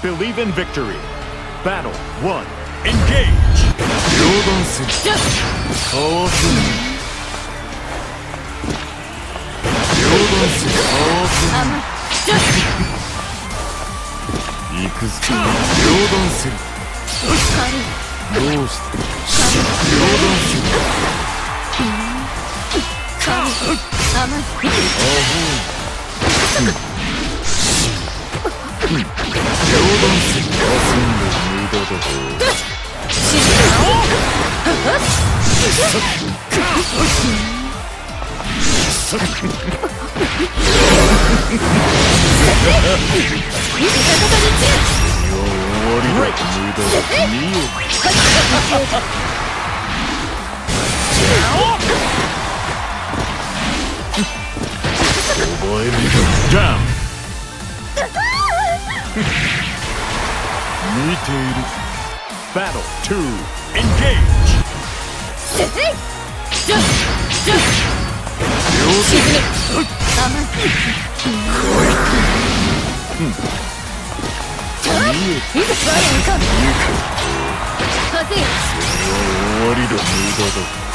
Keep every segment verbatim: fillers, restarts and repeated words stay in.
Believe in victory. Battle one. Engage. Down. Battle two. Engage. Down. Battle three. Engage. Believe in victory. Battle one. Engage. Great. バトル two. Engage. Believe in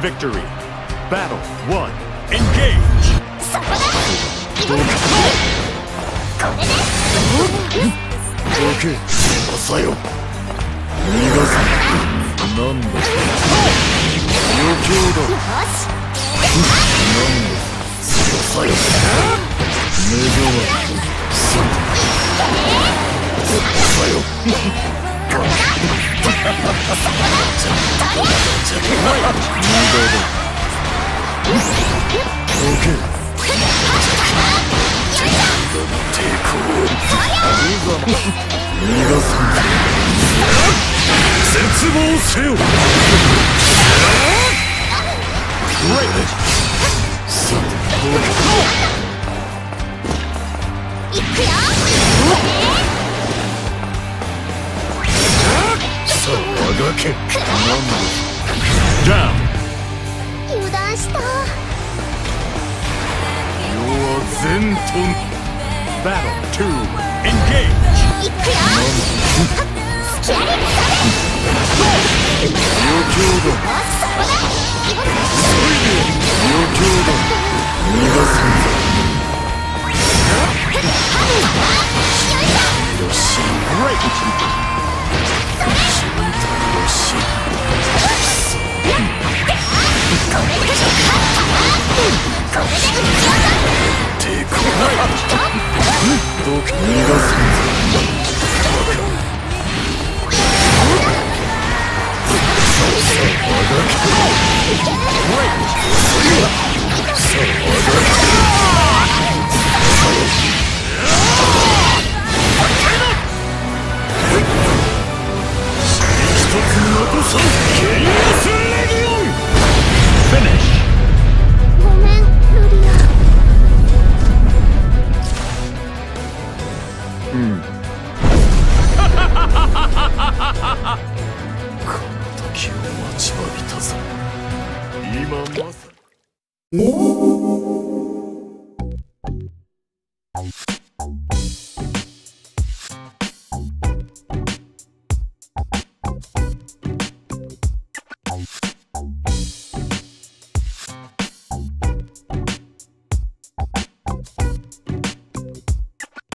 victory. Battle one. Engage. Okay. Down. Battle to engage. Oh